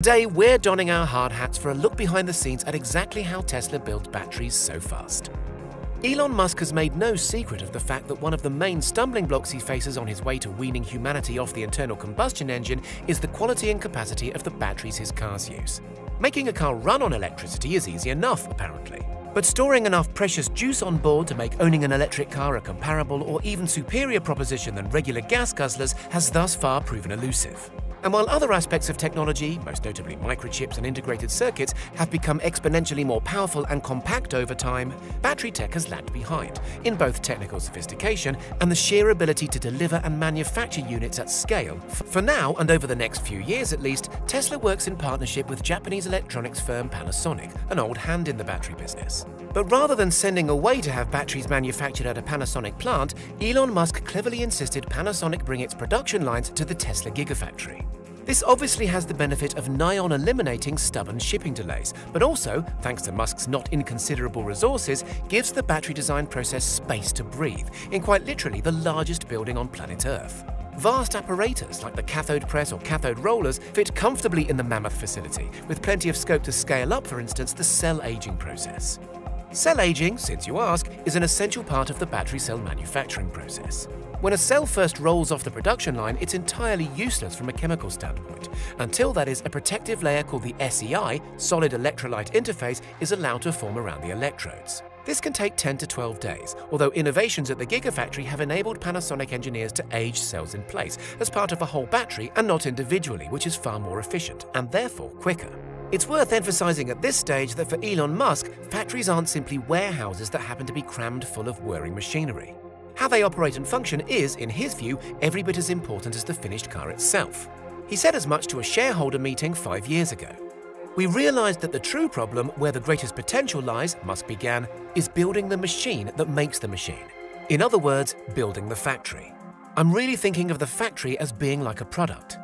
Today, we're donning our hard hats for a look behind the scenes at exactly how Tesla builds batteries so fast. Elon Musk has made no secret of the fact that one of the main stumbling blocks he faces on his way to weaning humanity off the internal combustion engine is the quality and capacity of the batteries his cars use. Making a car run on electricity is easy enough, apparently. But storing enough precious juice on board to make owning an electric car a comparable or even superior proposition than regular gas guzzlers has thus far proven elusive. And while other aspects of technology, most notably microchips and integrated circuits, have become exponentially more powerful and compact over time, battery tech has lagged behind, in both technical sophistication and the sheer ability to deliver and manufacture units at scale. For now, and over the next few years at least, Tesla works in partnership with Japanese electronics firm Panasonic, an old hand in the battery business. But rather than sending away to have batteries manufactured at a Panasonic plant, Elon Musk cleverly insisted Panasonic bring its production lines to the Tesla Gigafactory. This obviously has the benefit of nigh-on eliminating stubborn shipping delays, but also, thanks to Musk's not inconsiderable resources, gives the battery design process space to breathe in quite literally the largest building on planet Earth. Vast apparatus like the cathode press or cathode rollers fit comfortably in the mammoth facility, with plenty of scope to scale up, for instance, the cell aging process. Cell aging, since you ask, is an essential part of the battery cell manufacturing process. When a cell first rolls off the production line, it's entirely useless from a chemical standpoint, until, that is, a protective layer called the SEI, Solid Electrolyte Interface, is allowed to form around the electrodes. This can take 10 to 12 days, although innovations at the Gigafactory have enabled Panasonic engineers to age cells in place as part of a whole battery and not individually, which is far more efficient and therefore quicker. It's worth emphasizing at this stage that for Elon Musk, factories aren't simply warehouses that happen to be crammed full of whirring machinery. How they operate and function is, in his view, every bit as important as the finished car itself. He said as much to a shareholder meeting 5 years ago. "We realized that the true problem, where the greatest potential lies," Musk began, "is building the machine that makes the machine. In other words, building the factory. I'm really thinking of the factory as being like a product.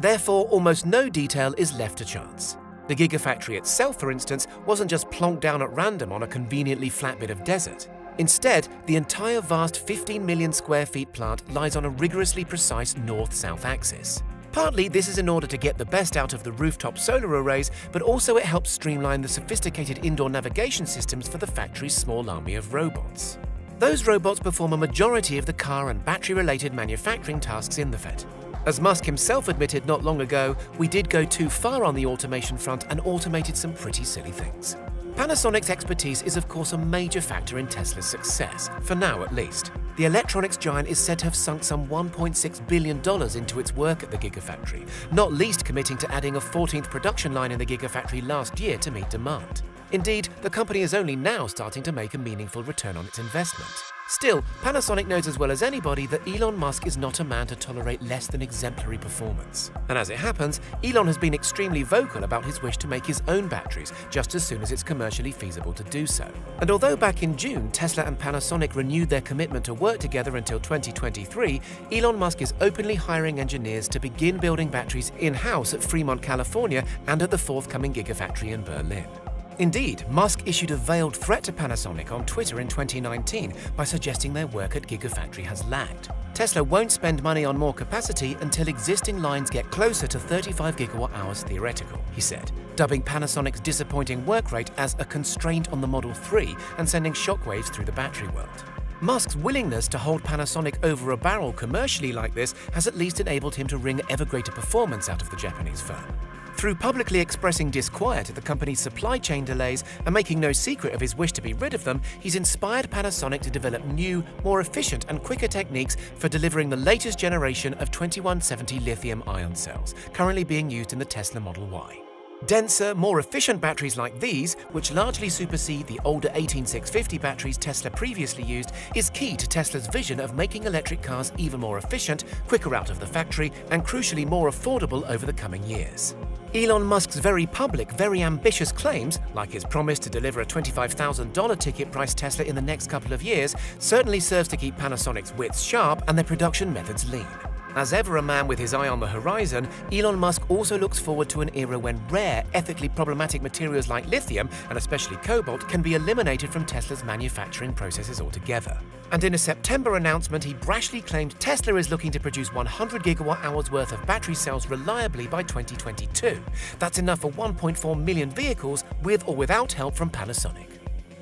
Therefore, almost no detail is left to chance." The Gigafactory itself, for instance, wasn't just plonked down at random on a conveniently flat bit of desert. Instead, the entire vast 15 million square feet plant lies on a rigorously precise north-south axis. Partly, this is in order to get the best out of the rooftop solar arrays, but also it helps streamline the sophisticated indoor navigation systems for the factory's small army of robots. Those robots perform a majority of the car and battery-related manufacturing tasks in the factory. As Musk himself admitted not long ago, "We did go too far on the automation front and automated some pretty silly things." Panasonic's expertise is of course a major factor in Tesla's success, for now at least. The electronics giant is said to have sunk some $1.6 billion into its work at the Gigafactory, not least committing to adding a 14th production line in the Gigafactory last year to meet demand. Indeed, the company is only now starting to make a meaningful return on its investment. Still, Panasonic knows as well as anybody that Elon Musk is not a man to tolerate less than exemplary performance. And as it happens, Elon has been extremely vocal about his wish to make his own batteries just as soon as it's commercially feasible to do so. And although back in June, Tesla and Panasonic renewed their commitment to work together until 2023, Elon Musk is openly hiring engineers to begin building batteries in-house at Fremont, California, and at the forthcoming Gigafactory in Berlin. Indeed, Musk issued a veiled threat to Panasonic on Twitter in 2019 by suggesting their work at Gigafactory has lagged. Tesla won't spend money on more capacity until existing lines get closer to 35 gigawatt-hours theoretical, he said, dubbing Panasonic's disappointing work rate as a constraint on the Model 3 and sending shockwaves through the battery world. Musk's willingness to hold Panasonic over a barrel commercially like this has at least enabled him to wring ever greater performance out of the Japanese firm. Through publicly expressing disquiet at the company's supply chain delays and making no secret of his wish to be rid of them, he's inspired Panasonic to develop new, more efficient and quicker techniques for delivering the latest generation of 2170 lithium-ion cells, currently being used in the Tesla Model Y. Denser, more efficient batteries like these, which largely supersede the older 18650 batteries Tesla previously used, is key to Tesla's vision of making electric cars even more efficient, quicker out of the factory, and crucially more affordable over the coming years. Elon Musk's very public, very ambitious claims, like his promise to deliver a $25,000 ticket price Tesla in the next couple of years, certainly serves to keep Panasonic's wits sharp and their production methods lean. As ever a man with his eye on the horizon, Elon Musk also looks forward to an era when rare, ethically problematic materials like lithium, and especially cobalt, can be eliminated from Tesla's manufacturing processes altogether. And in a September announcement, he brashly claimed Tesla is looking to produce 100 gigawatt hours worth of battery cells reliably by 2022. That's enough for 1.4 million vehicles, with or without help from Panasonic.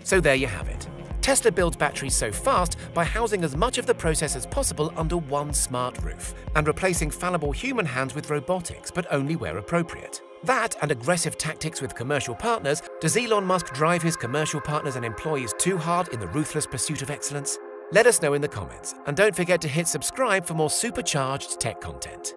So there you have it. Tesla builds batteries so fast by housing as much of the process as possible under one smart roof and replacing fallible human hands with robotics, but only where appropriate. That and aggressive tactics with commercial partners. Does Elon Musk drive his commercial partners and employees too hard in the ruthless pursuit of excellence? Let us know in the comments, and don't forget to hit subscribe for more supercharged tech content.